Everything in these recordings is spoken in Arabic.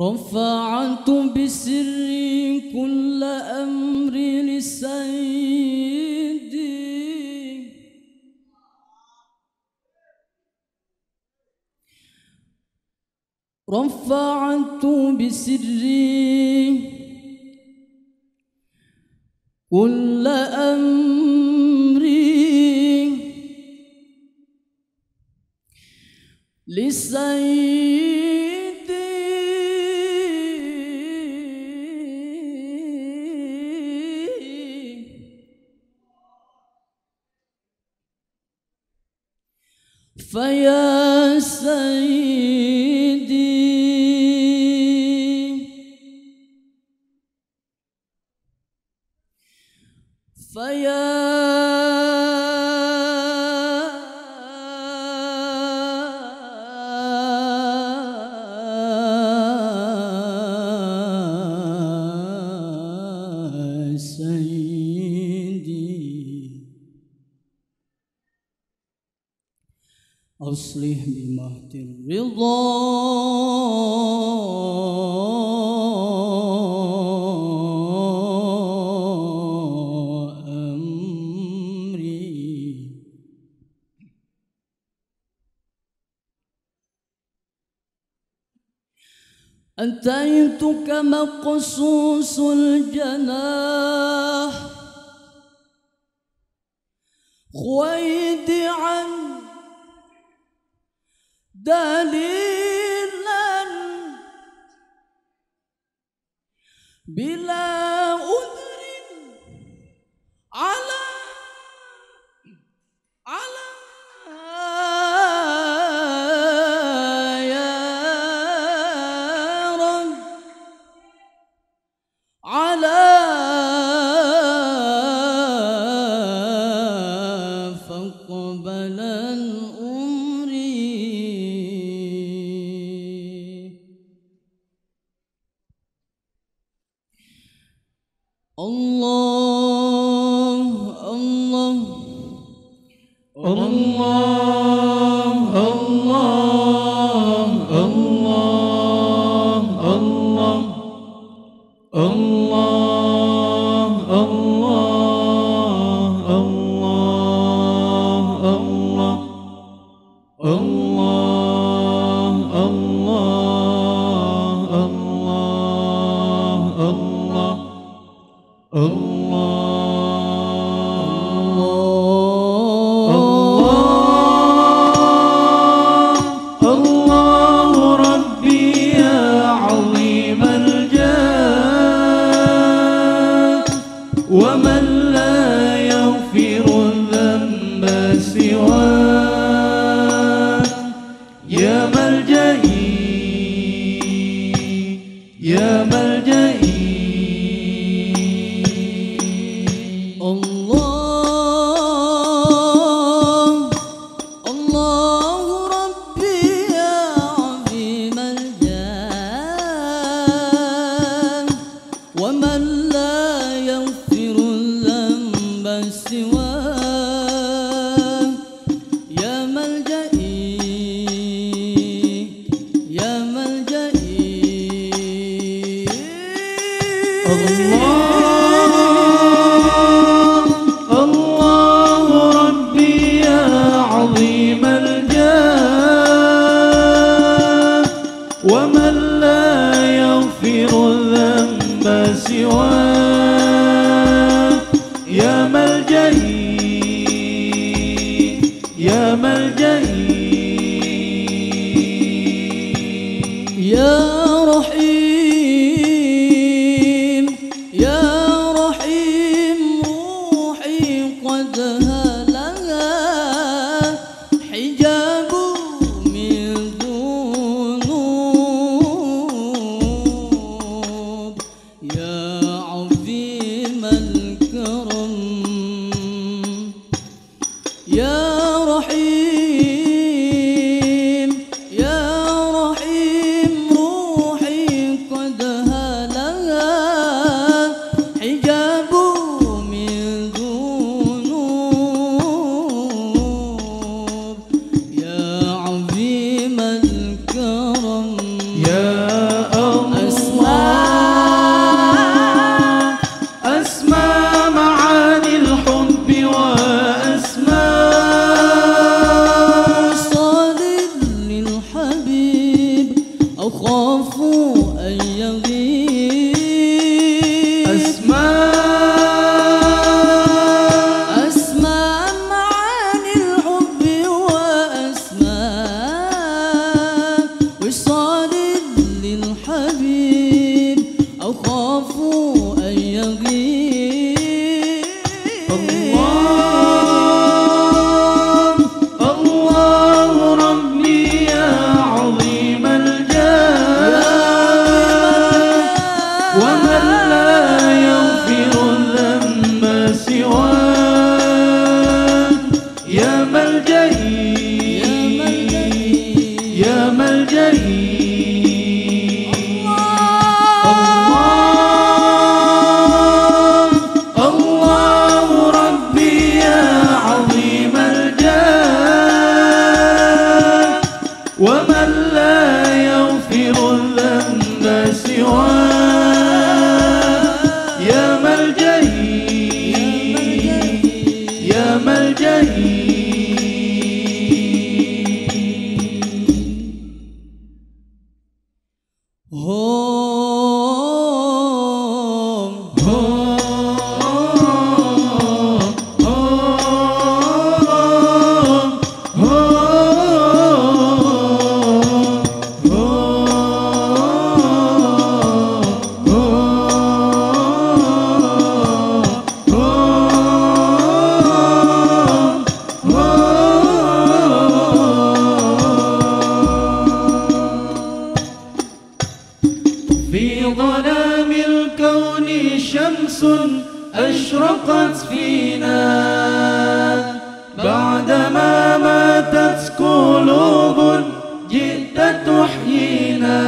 رفعت بسر كل أمر لسيدي رفعت بسر كل أمر لسيدي فيا سيدي فيا أصلح بمهد الرضا أمري أتيتك مقصوص الجناح خيدعا دليلا بلا عذر على يا رب على فاقبل أخاف أن يغيب. أسمع عن الحب وأسمع وصال للحبيب أخاف أن يغيب. أشرقت فينا بعدما ماتت قلوب جئت تحيينا.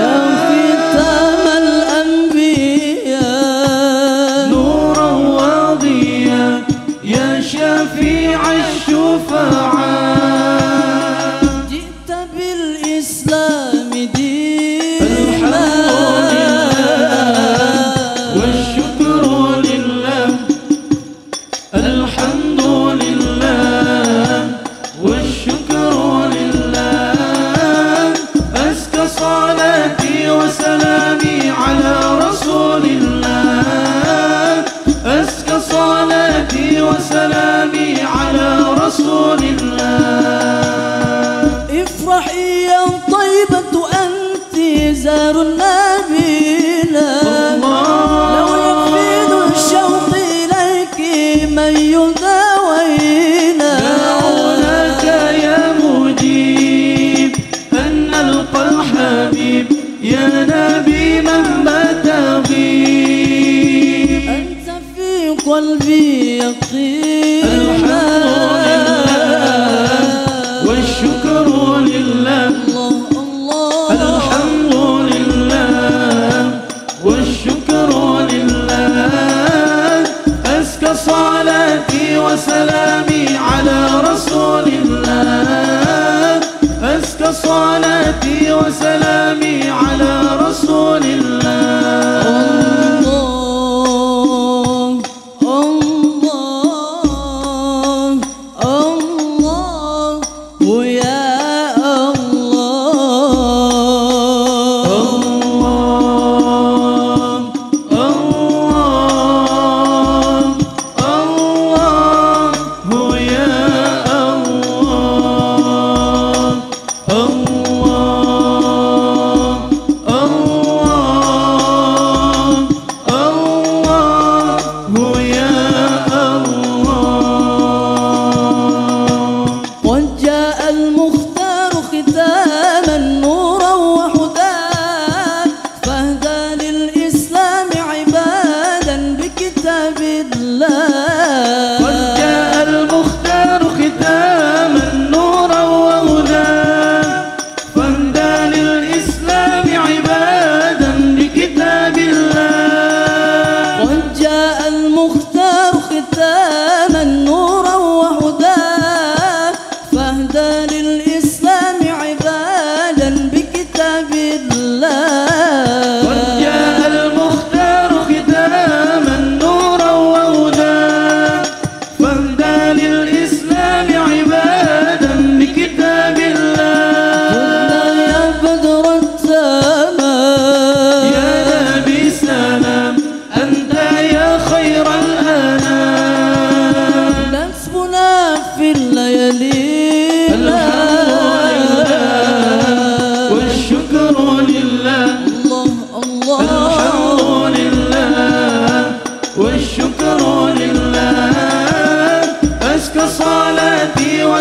يا ختام الأنبياء نورا وضياء يا شفيع الشفعاء جئت بالإسلام دينا. وسلامي على رسول الله. افرحي يا طيبة أنت زار النبينا. لو يفيد الشوق إليك من يداوينا. دعوناك يا مجيب أن نلقى الحبيب يا نبي من بتغيب. أنت في قلبي وسلامي على رسول الله. أزكى صلاتي وسلامي على رسول الله. الله الله الله ويا الله الله.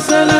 وسلم.